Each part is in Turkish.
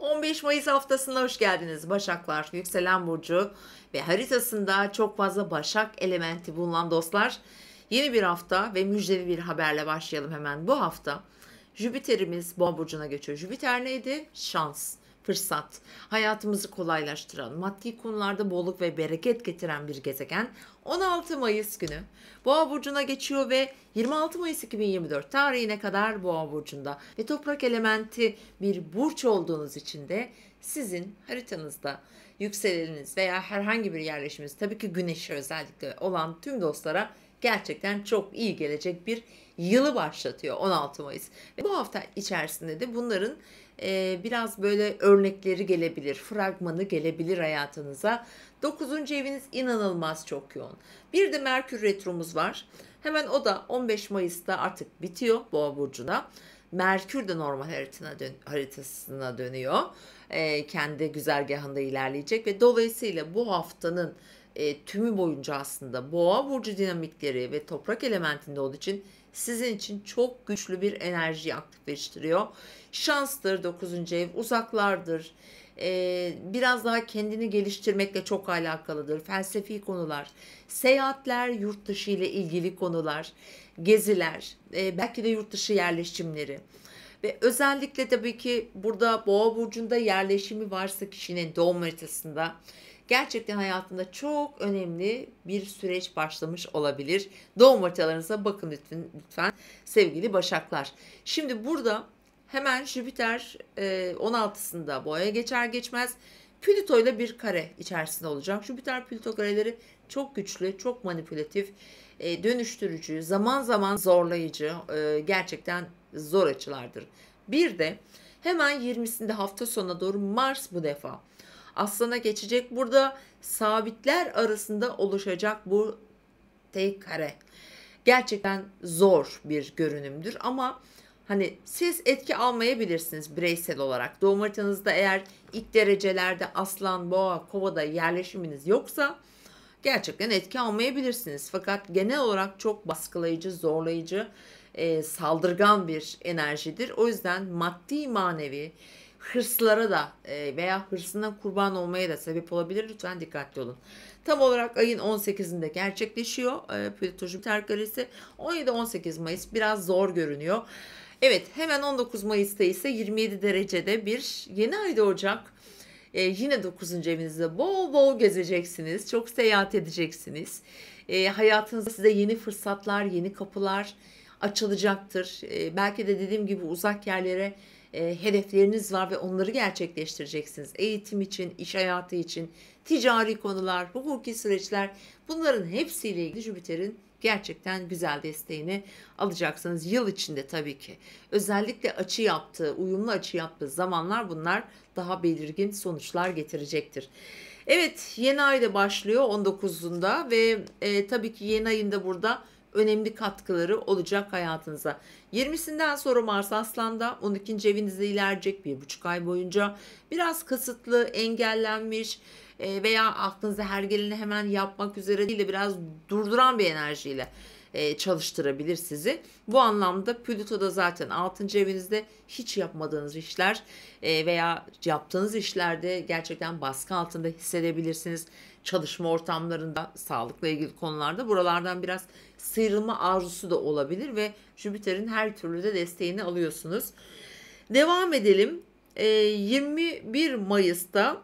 15 Mayıs haftasına hoş geldiniz Başaklar. Yükselen burcu ve haritasında çok fazla Başak elementi bulunan dostlar. Yeni bir hafta ve müjdeli bir haberle başlayalım hemen. Bu hafta Jüpiter'imiz Boğa burcuna geçiyor. Jüpiter neydi? Şans, fırsat, hayatımızı kolaylaştıran, maddi konularda bolluk ve bereket getiren bir gezegen. 16 Mayıs günü Boğa burcuna geçiyor ve 26 Mayıs 2024 tarihine kadar Boğa burcunda ve toprak elementi bir burç olduğunuz için de sizin haritanızda yükseleniniz veya herhangi bir yerleşiminiz, tabii ki güneşi özellikle olan tüm dostlara gerçekten çok iyi gelecek bir yılı başlatıyor 16 Mayıs. Ve bu hafta içerisinde de bunların biraz böyle örnekleri gelebilir, fragmanı gelebilir hayatınıza. 9. eviniz inanılmaz çok yoğun. Bir de Merkür retromuz var. Hemen o da 15 Mayıs'ta artık bitiyor Boğa burcuna. Merkür de normal haritasına dönüyor. Kendi güzergahında ilerleyecek ve dolayısıyla bu haftanın tümü boyunca aslında Boğa burcu dinamikleri ve toprak elementinde olduğu için sizin için çok güçlü bir enerjiyi aktifleştiriyor. Şanstır 9. ev, uzaklardır, biraz daha kendini geliştirmekle çok alakalıdır. Felsefi konular, seyahatler, yurt dışı ile ilgili konular, geziler, belki de yurt dışı yerleşimleri. Ve özellikle tabii ki burada Boğa burcunda yerleşimi varsa kişinin doğum haritasında gerçekten hayatında çok önemli bir süreç başlamış olabilir. Doğum haritalarınıza bakın lütfen sevgili Başaklar. Şimdi burada hemen Jüpiter 16'sında Boğa'ya geçer geçmez Plüto ile bir kare içerisinde olacak. Jüpiter-Plüto kareleri çok güçlü, çok manipülatif, dönüştürücü, zaman zaman zorlayıcı, gerçekten zor açılardır. Bir de hemen 20'sinde hafta sonuna doğru Mars bu defa Aslan'a geçecek. Burada sabitler arasında oluşacak bu tek kare. Gerçekten zor bir görünümdür ama hani siz etki almayabilirsiniz bireysel olarak. Doğum haritanızda eğer ilk derecelerde Aslan, Boğa, Kova'da yerleşiminiz yoksa gerçekten etki almayabilirsiniz. Fakat genel olarak çok baskılayıcı, zorlayıcı, saldırgan bir enerjidir. O yüzden maddi, manevi hırslara da veya hırsına kurban olmaya da sebep olabilir. Lütfen dikkatli olun. Tam olarak ayın 18'inde gerçekleşiyor Plüto Jüpiter karesi. 17-18 Mayıs biraz zor görünüyor. Evet, hemen 19 Mayıs'ta ise 27 derecede bir yeni ay doğacak. Yine 9. evinizde bol bol gezeceksiniz. Çok seyahat edeceksiniz. Hayatınızda size yeni fırsatlar, yeni kapılar açılacaktır. Belki de dediğim gibi uzak yerlere hedefleriniz var ve onları gerçekleştireceksiniz. Eğitim için, iş hayatı için, ticari konular, hukuki süreçler, bunların hepsiyle ilgili Jüpiter'in gerçekten güzel desteğini alacaksınız. Yıl içinde tabii ki. Özellikle açı yaptığı, uyumlu açı yaptığı zamanlar bunlar daha belirgin sonuçlar getirecektir. Evet, yeni ay da başlıyor 19'unda ve tabii ki yeni ayında burada önemli katkıları olacak hayatınıza. 20'sinden sonra Mars Aslan'da 12. evinizde ilerleyecek 1,5 ay boyunca. Biraz kısıtlı, engellenmiş veya aklınıza her geleni hemen yapmak üzere değil de biraz durduran bir enerjiyle çalıştırabilir sizi. Bu anlamda Plüto'da zaten 6. evinizde hiç yapmadığınız işler veya yaptığınız işlerde gerçekten baskı altında hissedebilirsiniz. Çalışma ortamlarında, sağlıkla ilgili konularda buralardan biraz sıyrılma arzusu da olabilir ve Jüpiter'in her türlü de desteğini alıyorsunuz. Devam edelim. 21 Mayıs'ta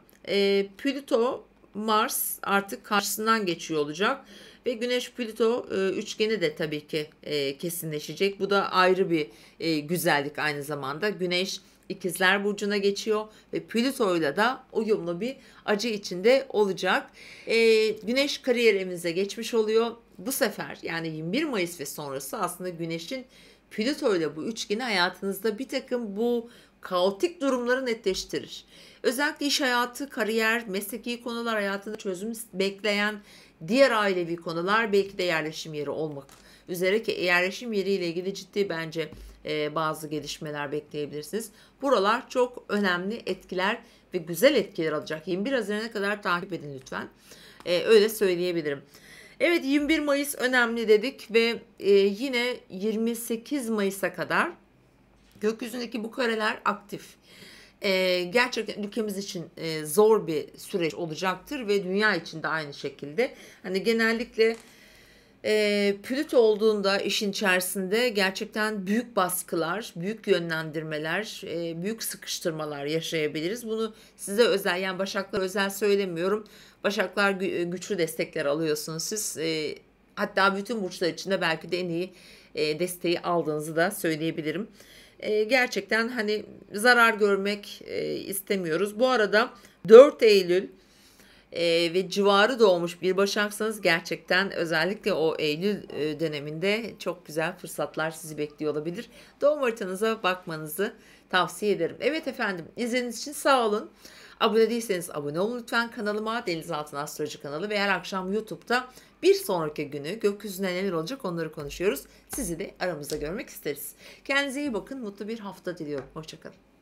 Plüto Mars artık karşısından geçiyor olacak ve Güneş Plüto üçgeni de tabii ki kesinleşecek. Bu da ayrı bir güzellik aynı zamanda. Güneş İkizler burcuna geçiyor ve Plüto'yla da uyumlu bir acı içinde olacak. Güneş kariyerimize geçmiş oluyor. Bu sefer yani 21 Mayıs ve sonrası aslında Güneş'in Plüto'yla bu üçgeni hayatınızda bir takım bu kaotik durumları netleştirir. Özellikle iş hayatı, kariyer, mesleki konular hayatında çözüm bekleyen diğer ailevi konular, belki de yerleşim yeri olmak üzere ki yerleşim yeriyle ilgili ciddi bence bazı gelişmeler bekleyebilirsiniz. Buralar çok önemli etkiler ve güzel etkiler alacak. 21 Haziran'a kadar takip edin lütfen. Öyle söyleyebilirim. Evet, 21 Mayıs önemli dedik ve yine 28 Mayıs'a kadar gökyüzündeki bu kareler aktif. Gerçekten ülkemiz için zor bir süreç olacaktır ve dünya için de aynı şekilde. Hani genellikle Plüto olduğunda işin içerisinde gerçekten büyük baskılar, büyük yönlendirmeler, büyük sıkıştırmalar yaşayabiliriz. Bunu size özel, yani Başaklar özel söylemiyorum. Başaklar güçlü destekler alıyorsunuz siz. Hatta bütün burçlar içinde belki de en iyi desteği aldığınızı da söyleyebilirim. Gerçekten hani zarar görmek istemiyoruz. Bu arada 4 Eylül ve civarı doğmuş bir Başaksanız gerçekten özellikle o Eylül döneminde çok güzel fırsatlar sizi bekliyor olabilir. Doğum haritanıza bakmanızı tavsiye ederim. Evet efendim, izlediğiniz için sağ olun. Abone değilseniz abone olun lütfen kanalıma. Deniz Altın Astroloji kanalı ve her akşam YouTube'da bir sonraki günü gökyüzünde neler olacak onları konuşuyoruz. Sizi de aramızda görmek isteriz. Kendinize iyi bakın. Mutlu bir hafta diliyorum. Hoşçakalın.